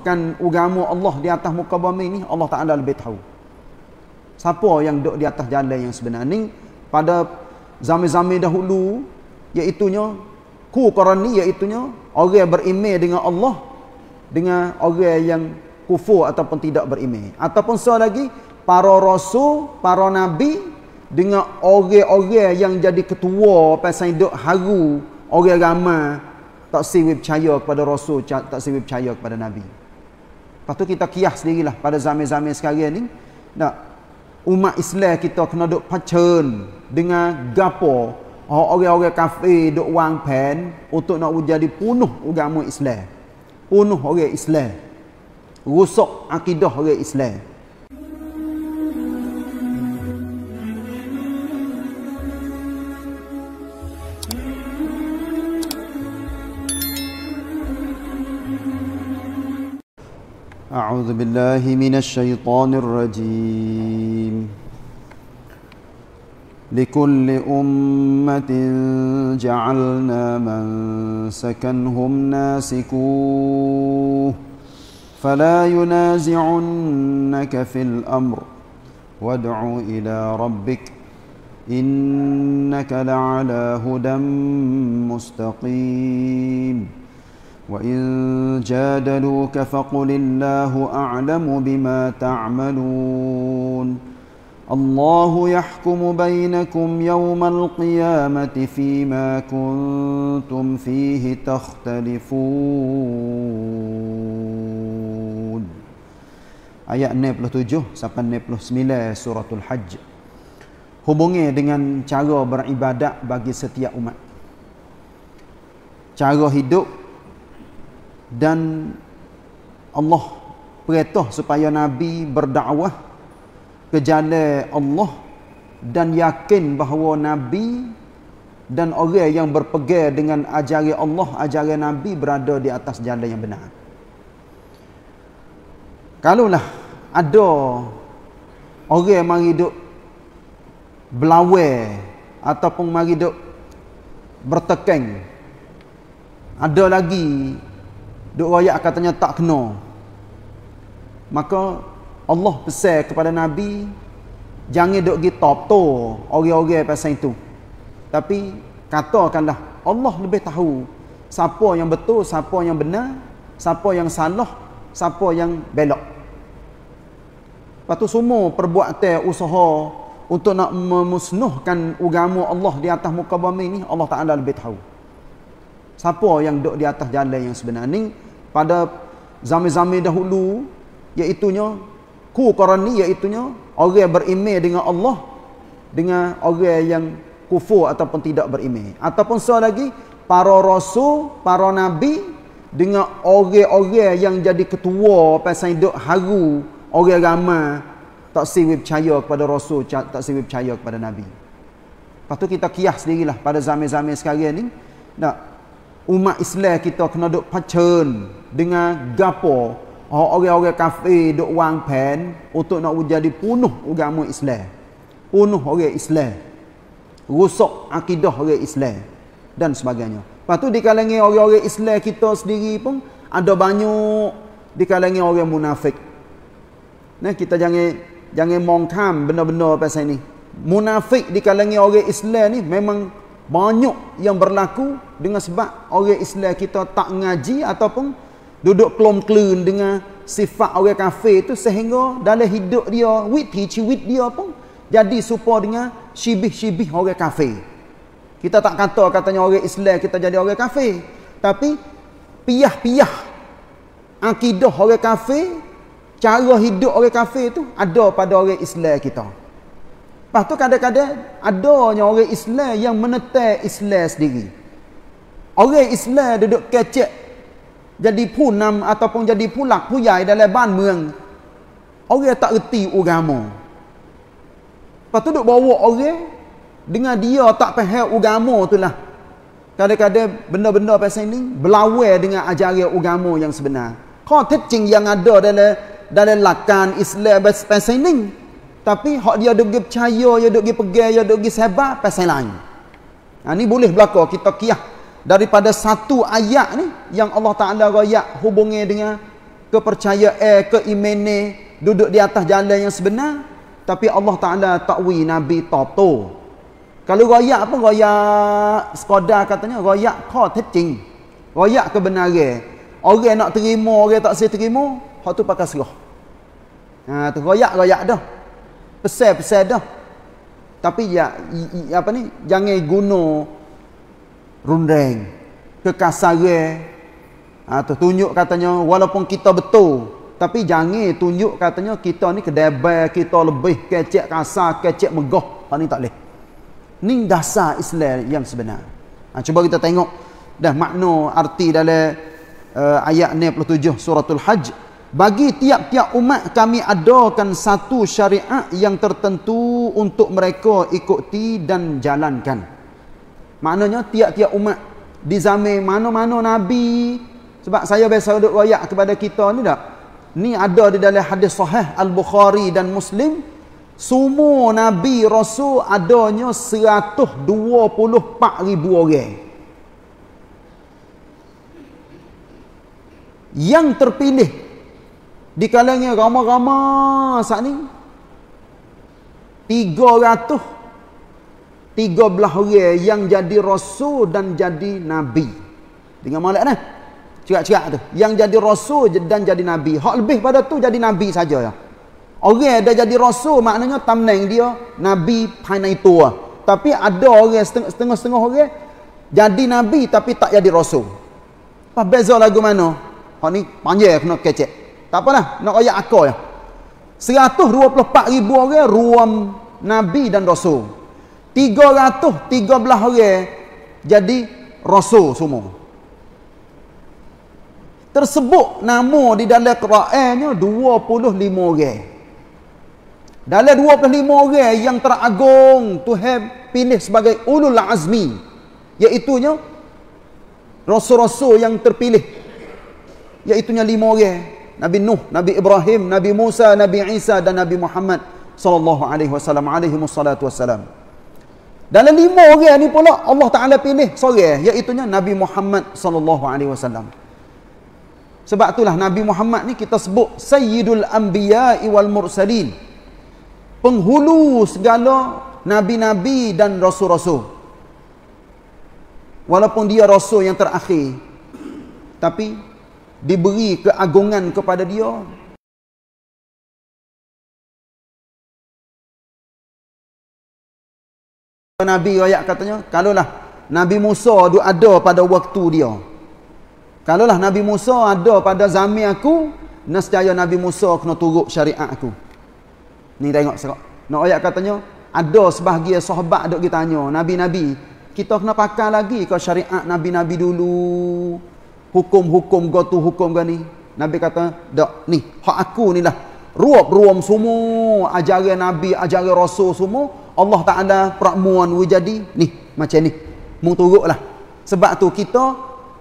Bukan agama Allah di atas muka bumi ni, Allah Ta'ala lebih tahu. Siapa yang duduk di atas jalan yang sebenar ni pada zaman-zaman dahulu, iaitunya ku qarani, iaitunya orang berimej dengan Allah dengan orang yang kufur ataupun tidak berimej. Ataupun soal lagi para rasul, para nabi dengan orang-orang yang jadi ketua pasal hidup haru, orang ramai tak siwi percaya kepada rasul, tak siwi percaya kepada nabi. Lepas tu kita kias sendirilah pada zaman-zaman sekarang ni. Nak umat Islam kita kena duk pacen dengan gapo orang-orang kafir duk wang pen untuk nak jadi punuh agama Islam. Punuh orang Islam. Rusak akidah orang Islam. أعوذ بالله من الشيطان الرجيم لكل أمة جعلنا من سكنهم ناسكوه فلا ينازعنك في الأمر وادع إلى ربك إنك لعلى هدى مستقيم وَإِنْ جَادَلُوكَ فَقُلِ اللَّهُ أَعْلَمُ بِمَا تَعْمَلُونَ اللَّهُ يَحْكُمُ بَيْنَكُمْ يَوْمَ الْقِيَامَةِ فِيمَا كُنْتُمْ فِيهِ تَخْتَلِفُونَ. Ayat 97 sampai 99 suratul Hajj. Hubungi dengan cara beribadat bagi setiap umat. Cara hidup, dan Allah perintah supaya Nabi berdakwah ke jalan Allah dan yakin bahawa Nabi dan orang yang berpegang dengan ajaran Allah, ajaran Nabi berada di atas jalan yang benar. Kalaulah ada orang mari duk belawe ataupun mari duk bertekeng, ada lagi duk royak katanya tak kena, maka Allah pesan kepada Nabi jangan duk pergi top-to orang-orang pasal itu, tapi katakanlah Allah lebih tahu siapa yang betul, siapa yang benar, siapa yang salah, siapa yang belok. Lepas tu semua perbuatan usaha untuk nak memusnahkan agama Allah di atas muka bumi ni, Allah Ta'ala lebih tahu. Siapa yang duduk di atas jalan yang sebenar ni pada zaman-zaman dahulu, iaitunya ku qarani, iaitunya orang berimej dengan Allah dengan orang yang kufur ataupun tidak berimej. Ataupun soal lagi para rasul, para nabi dengan orang-orang yang jadi ketua pasal hidup haru, orang ramai tak siwi percaya kepada rasul, tak siwi percaya kepada nabi. Lepas tu kita kias sendirilah pada zaman-zaman sekarang ni. Nak umat Islam kita kena duk pacen dengan gapo orang-orang kafir duk wang pen untuk nak jadi punuh agama Islam. Punuh orang Islam. Rusak akidah orang Islam dan sebagainya. Lepas tu di kalangan orang-orang Islam kita sendiri pun ada banyak di kalangan orang munafik. Nah, kita jangan mongkam benda-benda pasal ni. Munafik di kalangan orang Islam ni memang banyak yang berlaku dengan sebab orang Islam kita tak ngaji ataupun duduk kelom-kelun dengan sifat orang kafir itu, sehingga dalam hidup dia, wit dia pun jadi serupa dengan syibih-syibih orang kafir. Kita tak kata katanya orang Islam kita jadi orang kafir, tapi piyah-piyah akidah orang kafir, cara hidup orang kafir itu ada pada orang Islam kita. Lepas tu kadang-kadang adanya orang Islam yang menetek Islam sendiri. Orang Islam duduk kecek jadi punam ataupun jadi pulak puyai dalam ban mereng. Orang tak erti agama. Lepas tu duduk bawa orang dengan dia tak faham agama itulah. Kadang-kadang benda-benda pasal ni berlawan dengan ajaran agama yang sebenar. Konteks yang ada dalam lakan Islam pasal ni, tapi hak dia duk percaya, dia duk pegang, dia duk sebar pasal lain. Ha, ni boleh berlaku. Kita kiyah daripada satu ayat ni yang Allah Ta'ala royak hubungi dengan keimene duduk di atas jalan yang sebenar, tapi Allah Taala takwi Nabi toto. Kalau royak pun royak Skoda katanya, royak kau tecing, royak kebenaran. Orang nak terima, orang tak saya terima, hak tu pakai serah. Ha tu royak dah. Pesel dah. Tapi ya apa ni, jangan guna rundeng, kekasaran. Ha tu tunjuk katanya walaupun kita betul, tapi jangan tunjuk katanya kita ni kedebel, kita lebih kecek kasar, kecek megah. Ha ni tak leh. Ni dasar Islam yang sebenar. Ha cuba kita tengok dah makna arti dalam ayat 97 suratul Hajj. Bagi tiap-tiap umat kami adakan satu syariat yang tertentu untuk mereka ikuti dan jalankan. Maknanya tiap-tiap umat di zaman mana-mana Nabi. Sebab saya biasa duduk royak kepada kita ni tak? Ni ada di dalam hadis sahih Al-Bukhari dan Muslim. Semua Nabi Rasul adanya 124,000 orang. Yang terpilih di kalangan ramai-ramai saat ni 313 orang yang jadi rasul dan jadi nabi. Dengan malak dah. Cerak-cerak tu. Yang jadi rasul dan jadi nabi. Hak lebih pada tu jadi nabi saja. Orang dah jadi rasul maknanya tamneng dia nabi panai tua. Tapi ada orang setengah-setengah orang jadi nabi tapi tak jadi rasul. Apa beza lagu mana? Hak ni panjang kena kecek. Tak apalah, nak royak akal ya. 124,000 orang ruam Nabi dan Rasul. 313 orang jadi Rasul semua. Tersebut nama di dalam Qurannya 25 orang. Dalam 25 orang yang teragung Tuhan pilih sebagai ulul azmi, iaitunya Rasul-Rasul yang terpilih, iaitunya 5 orang. Nabi Nuh, Nabi Ibrahim, Nabi Musa, Nabi Isa dan Nabi Muhammad sallallahu alaihi wasallam alaihimussalatu wassalam. Dalam 5 orang ni pula Allah Taala pilih seorang, iaitu Nabi Muhammad sallallahu alaihi wasallam. Sebab itulah Nabi Muhammad ni kita sebut Sayyidul Anbiya'i wal Mursalin. Penghulu segala nabi-nabi dan rasul-rasul. Walaupun dia rasul yang terakhir, tapi diberi keagungan kepada dia. Nabi ayat katanya, kalaulah Nabi Musa ada pada waktu dia, kalaulah Nabi Musa ada pada zaman aku, nescaya Nabi Musa kena turut syariat aku. Ni tengok serak. Nak ayat katanya, ada sebahagian sahabat dok kita tanya, nabi-nabi, kita kena pakai lagi ke syariat nabi-nabi dulu? Hukum-hukum gotu hukum gani. Nabi kata, "Dak, ni hak aku ni lah. Ruam-ruam semua ajaran Nabi, ajaran Rasul semua Allah Taala prakmuan we jadi ni macam ni. Mung turutlah." Sebab tu kita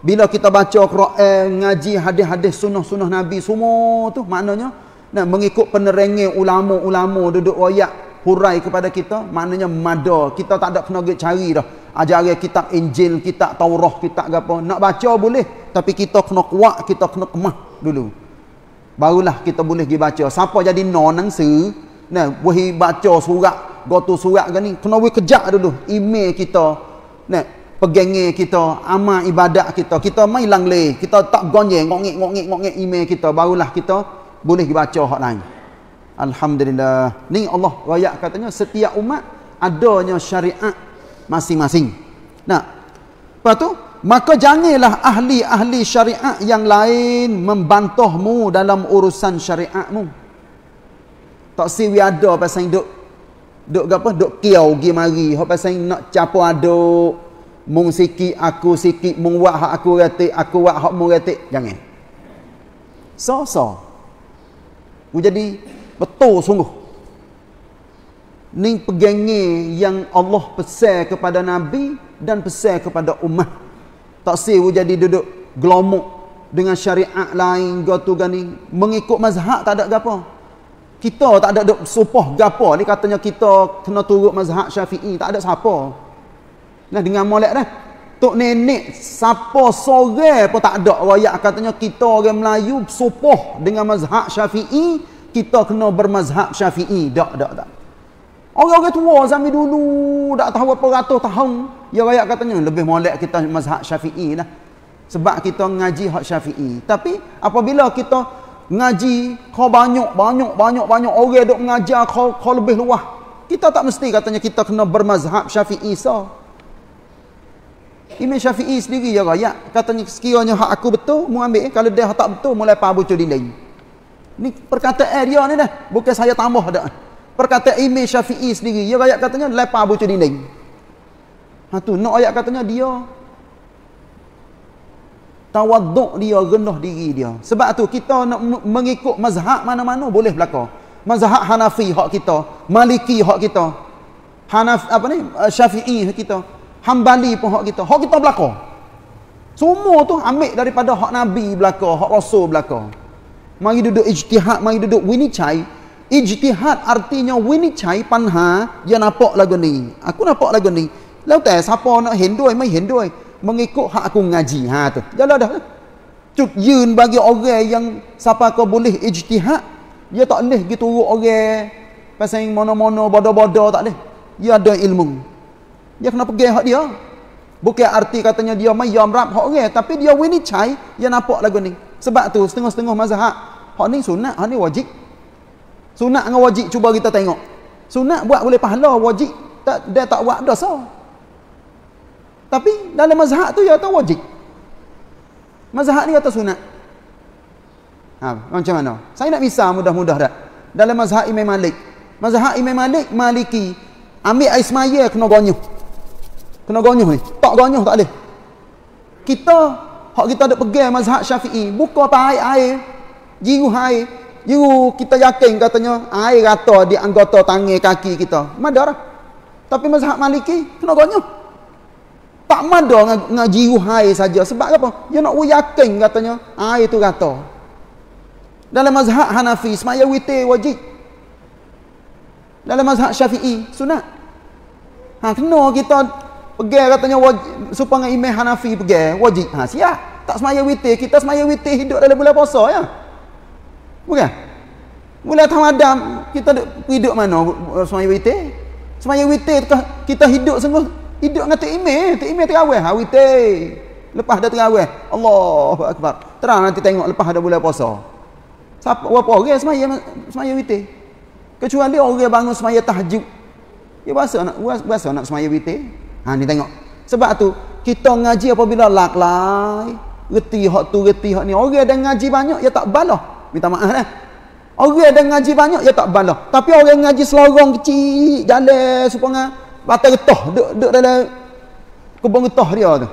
bila kita baca Quran, ngaji hadis-hadis sunnah-sunnah Nabi semua tu maknanya nak mengikut penerangan ulama-ulama duduk royak hurai kepada kita, maknanya mada. Kita tak ada kena cari dah. Ajaran kitab Injil, kitab Taurah, kitab apa. Nak baca boleh, tapi kita kena kuat, kita kena kemah dulu. Barulah kita boleh pergi baca. Siapa jadi nonang se, nah, boleh baca surat, gotu surat gani, kena we kejap dulu. Email kita, nah, pegangnya kita, amal ibadat kita. Kita mai lang leh, kita tak gonjeng, ngongik-ngongik email kita. Barulah kita boleh pergi baca hak lain. Alhamdulillah. Ni Allah royak katanya setiap umat adanya syariat masing-masing. Nah, lepas tu, maka janganlah ahli-ahli syariat yang lain membantahmu dalam urusan syariatmu. Tak siwi ada pasal duk apa? Duk kiau gi mari, hok pasal nak capo aduk, mung sikit aku sikit, mung buat hak aku retik, aku buat hak mu retik, jangan. So. Jadi betul sungguh. Ni pegangi yang Allah pesan kepada Nabi dan pesan kepada umat. Tak siwu jadi duduk gelomok dengan syariat lain gotu gani, mengikut mazhab tak ada gapo. Kita tak ada duk supah gapo ni katanya kita kena turut mazhab Syafi'i, tak ada siapa. Nah dengan molek dah. Tok nenek siapa sore pun tak ada royak katanya kita orang Melayu sopoh dengan mazhab Syafi'i, kita kena bermazhab Syafi'i. Tak. Orang-orang tua zaman dulu tak tahu berapa ratus tahun, ya royak katanya lebih molek kita mazhab Syafi'i lah. Sebab kita ngaji hak Syafi'i. Tapi apabila kita ngaji kau banyak orang dok mengajar kau lebih luah. Kita tak mesti katanya kita kena bermazhab Syafi'i so. Imam Syafi'i sendiri ya rakyat. Katanya sekiranya hak aku betul, mu ambil. Kalau dia tak betul, mulai pabu cudin lain. Ni perkataan dia ni dah. Bukan saya tambah dah. Perkataan Imam Syafi'i sendiri. Ya rakyat katanya, lepa pabu cudin lain. Ha tu, nak ayat katanya dia. Tawaduk dia, rendah diri dia. Sebab tu, kita nak mengikut mazhab mana-mana boleh belakang. Mazhab Hanafi hak kita. Maliki hak kita. Syafi'i hak kita. Hambali pun hak kita belaka. Semua tu ambil daripada hak Nabi belaka, hak Rasul belaka. Mari duduk ijtihad, mari duduk winicai. Ijtihad artinya winicai panha, dia nampak lagu ni. Aku nampak lagu ni. Lalu tak siapa nak hendoi, mai hendoi mengikut hak aku ngaji. Ha tu. Jalah dah. Cut yun bagi orang yang siapa kau boleh ijtihad, dia tak leh gitu orang pasal mono-mono bodoh-bodoh tak leh. Dia ada ilmu. Dia kena pergi hak dia. Bukan arti katanya dia mayam rap hak orang, tapi dia winicai, dia nampak lagu ni. Sebab tu setengah-setengah mazhab, hak ni sunat, hak ni wajib. Sunat dengan wajib cuba kita tengok. Sunat buat boleh pahala, wajib tak, dia tak buat dosa. Tapi dalam mazhab tu dia kata wajib. Mazhab ni kata sunat. Ha, macam mana? Saya nak misal mudah-mudah dah. Dalam mazhab Imam Malik. Mazhab Imam Malik Maliki, ambil air semaya kena gonyuh. Kena gonyuh ni. Tak gonyuh tak boleh. Kita, hak kita ada pegang mazhab Syafi'i. Buka apa air-air. Jiru air. Jiru kita yakin katanya air rata di anggota tangan kaki kita. Madarah. Tapi mazhab Maliki kena gonyuh. Tak madar dengan jiru air saja. Sebab apa? Dia nak yakin katanya air tu rata. Dalam mazhab Hanafi, semaya witir wajib. Dalam mazhab Syafi'i sunat. Ha kena kita pegang katanya wajib, supaya Imam Hanafi pegang wajib. Ha siap. Tak semaya witir, kita semaya witir hidup dalam bulan puasa ya. Bukan. Bulan Ramadan kita hidup mana semaya witir? Semaya witir kita hidup sungguh hidup dengan Imam terawih. Ha witir. Lepas dah terawih, Allahu akbar. Terang nanti tengok lepas dah bulan puasa. Siapa berapa orang semaya witir? Kecuali orang bangun semaya tahajud. Dia biasa nak semaya witir. Ha ni tengok. Sebab tu kita ngaji apabila laklai, reti hak tu, reti hak ni. Orang dah ngaji banyak dia tak balah. Minta maaf lah. Orang dah ngaji banyak dia tak balah. Tapi orang ngaji selorong kecil, jalan supaya batal getah duk dalam kebun getah dia tu.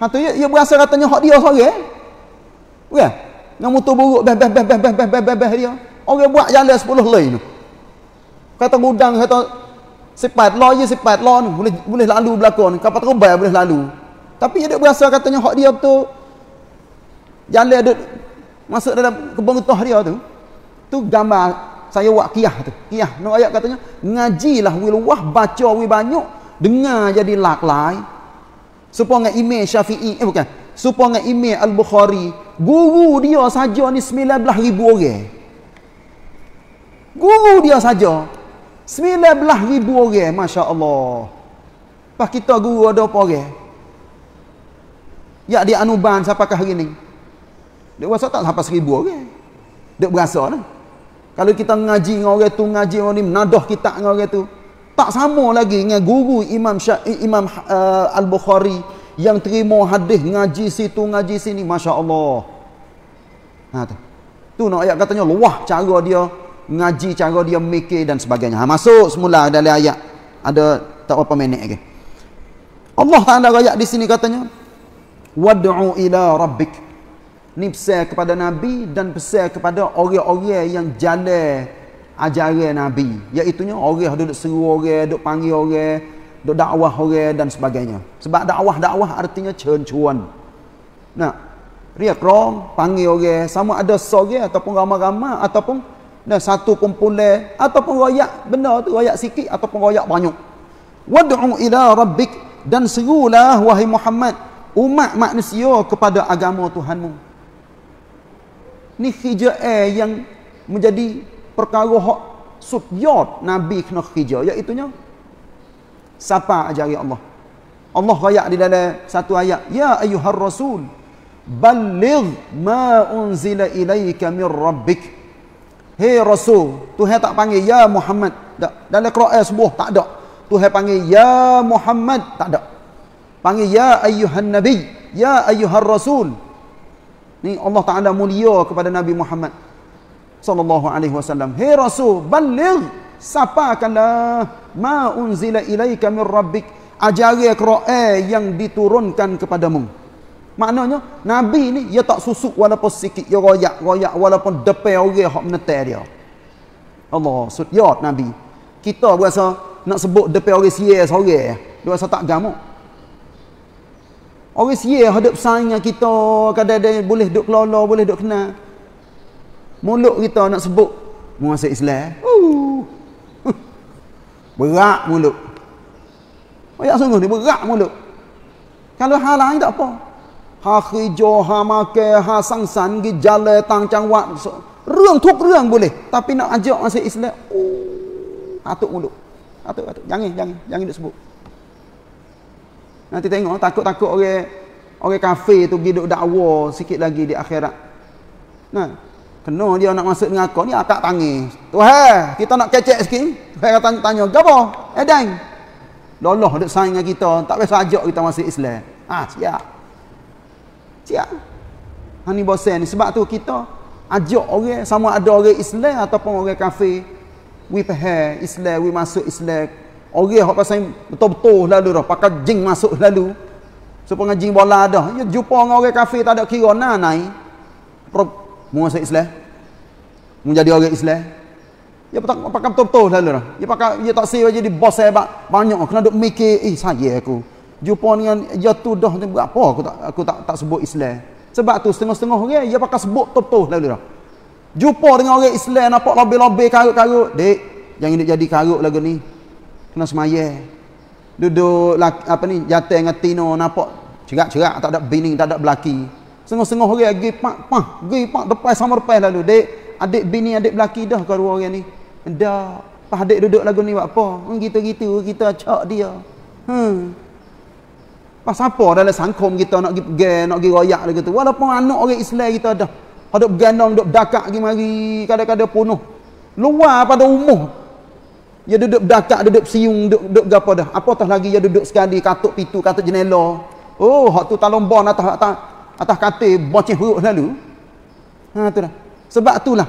Ha tu dia berasa katanya hak dia seorang. Bukan? Dengan motor buruk beh dia. Orang buat jalan 10 lane tu. Kata gudang, kata sepat, law je sepat, law ni. Boleh lalu belakang ni. Kapal terbang boleh lalu. Tapi dia berasa katanya hak dia betul. Jalan dia masuk dalam kebun getah dia tu. Tu gambar saya buat kiyah tu. Kiyah. Nak ayat katanya, ngajilah wiluah, baca wil banyak. Dengar jadi laklai. Supaya dengan Imam Syafi'i. Bukan. Supaya dengan Imam Al-Bukhari. Guru dia saja ni 19,000 orang. Guru dia saja 19,000 orang. Masya Allah. Lepas kita guru ada apa orang? Ya di Anuban siapakah hari ni? Dia rasa tak sampai 1,000 orang. Dia berasa lah. Kalau kita ngaji dengan orang tu, ngaji orang ni, menadah kita dengan orang tu. Tak sama lagi dengan guru Imam Al-Bukhari yang terima hadis, ngaji situ, ngaji sini. Masya Allah. Ha, tu nak ayat katanya luah cara dia ngaji, cara dia mikir dan sebagainya. Ha, masuk semula dalam ayat. Ada tak berapa minit lagi. Allah Ta'ala ayat di sini katanya, wad'u ila rabbik. Ni pesan kepada Nabi dan pesan kepada orang-orang yang jalan ajaran Nabi. Iaitunya orang yang duduk seru orang, duduk panggil orang, duduk dakwah orang dan sebagainya. Sebab dakwah artinya cencuan. Nah, riak rong, panggil orang, sama ada seorang ataupun ramai-ramai ataupun dan satu kumpulan ataupun royak benda tu, royak sikit ataupun royak banyak. Wad'u ila rabbik, Dan serulah wahai Muhammad umat manusia kepada agama Tuhanmu. Ni khija'ah yang menjadi perkara hak subyot Nabi kena khija'ah, iaitunya siapa ajari Allah. Allah rayak di dalam satu ayat, ya ayyuhar rasul balligh ma unzila ilaika min rabbik. Hei Rasul, Tuhan tak panggil ya Muhammad. Tak. Dalam Quran sebuah tak ada. Tuhan panggil ya Muhammad, tak ada. Panggil ya ayyuhan nabi, ya ayyuhar rasul. Ni Allah Taala mulia kepada Nabi Muhammad sallallahu alaihi wasallam. Hei Rasul, baligh, sampaikanlah ma unzila ilaika min rabbik, ajari Quran yang diturunkan kepadamu. Maknanya Nabi ni dia tak susuk walaupun sikit, dia royak-royak walaupun depan orang hok menetai dia. Allah sudiat Nabi. Kita berasa nak sebut depan orang sia seorang, dia rasa tak gamak. Orang sia hadap saing kita, kadang-kadang boleh duk kelola, boleh duk kenal. Mulut kita nak sebut muasik Islam. Berat mulut. Royak sungguh ni berat mulut. Kalau hal lain tak apa. Ha hijau, ha makai, ha sangsan, gi jala, tang cangwat. Reng tuk reng boleh. Tapi nak ajak masuk Islam, oh, atuk mulut. Atuk. Jangan duk sebut. Nanti tengok, takut-takut orang kafir tu gi duk dakwa sikit lagi di akhirat. Nah, kena dia nak masuk neraka ni akak tangis. Tuhan, kita nak kecek sikit. Tuhan kata tanya, "Gapo? Edang." Lolah duk saing dengan kita, tak biasa ajak kita masuk Islam. Ah, siap. Siap. Hani bosan ni sebab tu kita ajak orang sama ada orang Islam ataupun orang kafir. We faham Islam, we masuk Islam. Orang hok pasal betul-betul lalu dah pakai jing masuk lalu. Supaya jing bola dah. Ya jumpa dengan orang kafir tak ada kira nah nai. Mu masuk Islam. Mu jadi orang Islam. Ya pakai betul-betul lalu dah. Ya pakai dia tak siapa jadi bos sebab banyak kena duk mikir, saya aku. Jumpa dengan dia tu dah berapa aku tak sebut Islam. Sebab tu setengah-setengah orang dia pakai sebut betul-betul lalu dah. Jumpa dengan orang Islam nampak lobe-lobe karut-karut, dek jangan jadi karut lagu ni. Kena semaya. Duduk apa ni jatuh dengan tino nampak cerak-cerak tak ada bining, tak ada belaki. Setengah-setengah orang pergi pak depan sama depan lalu, dek adik bini adik belaki dah ke dua orang ni. Dah pas adik duduk lagu ni buat apa? Gitu-gitu kita cak dia. Pasal apa dalam sangkom kita nak pergi pergi, nak pergi royak lagi tu. Walaupun anak orang Islam kita dah. Ada bergandang, duduk dakak pergi mari. Kadang-kadang penuh. Luar pada umur. Dia duduk dakak, duduk siung, duduk apa dah. Apatah lagi dia duduk sekali, katuk pintu, katuk jenela. Oh, hak tu talon bon atas katil, boceh huruf lalu. Ha, tu dah. Sebab itulah.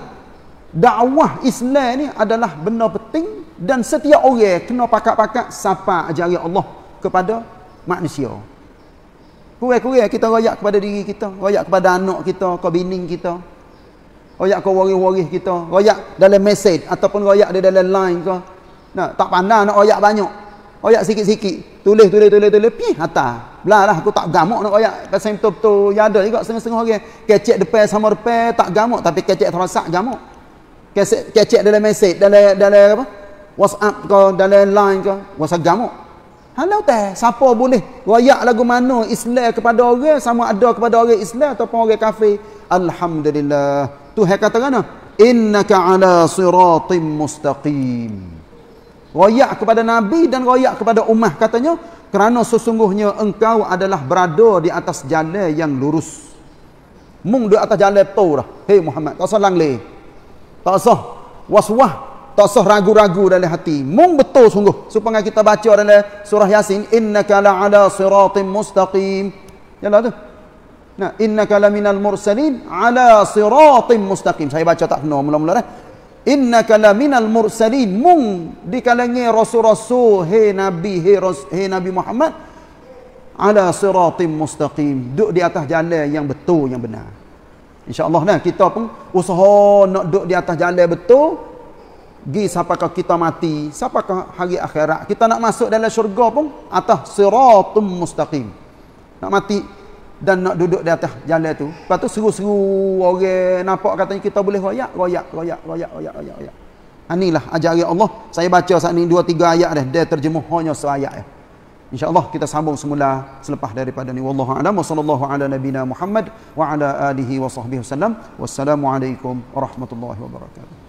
Dakwah Islam ni adalah benda penting. Dan setiap orang kena pakak-pakak sapa ajari Allah kepada manusia. Kurang-kurang kita royak kepada diri kita, royak kepada anak kita, ke bini kita, royak ke waris-waris kita, royak dalam mesej ataupun royak di dalam line ke. Nah, tak pandai nak royak banyak. Royak sikit-sikit. Tulis pi atas. Belalah aku tak gamak nak royak. Pasal betul-betul ya ada juga setengah-setengah orang kecek depan sama depan tak gamak tapi kecek terasa gamak. Kecek dalam mesej, dalam apa? WhatsApp ke, dalam line ke, WhatsApp gamak. Halau tak, siapa boleh royak lagu mana Islam kepada orang sama ada kepada orang Islam ataupun orang kafir. Alhamdulillah. Tuhan kata kan, innaka ala siratim mustaqim. Royak kepada Nabi dan royak kepada ummah katanya, kerana sesungguhnya engkau adalah berada di atas jalan yang lurus. Mung di atas jalan betul dah. Hei Muhammad, tak usah langleh. Tak usah waswah. Tak usah ragu-ragu dalam hati. Mung betul sungguh. Supaya kita baca dalam surah Yasin, innaka la'ala siratim mustaqim. Yalah tu. Nah, innaka laminal mursalin ala siratim mustaqim. Saya baca tak benar mula-mula dah. Innaka laminal mursalin, mung di kalangan rasul-rasul, hei Nabi Muhammad ala siratim mustaqim. Duduk di atas jalan yang betul yang benar. Insya-Allah nah kita pun usaha nak duduk di atas jalan betul. Gi siapakah kita mati, siapakah hari akhirat. Kita nak masuk dalam syurga pun atas siratum mustaqim. Nak mati dan nak duduk di atas jalan tu. Lepas tu seru-seru orang nampak katanya kita boleh royak. Inilah ajaran Allah. Saya baca saat ni 2-3 ayat dah. Dia terjemuh hanya seayat. InsyaAllah kita sambung semula selepas daripada ni. Wallahu a'lam. Wa sallallahu ala nabina Muhammad wa ala alihi wa sahbihi wasallam. Wassalamualaikum warahmatullahi wabarakatuh.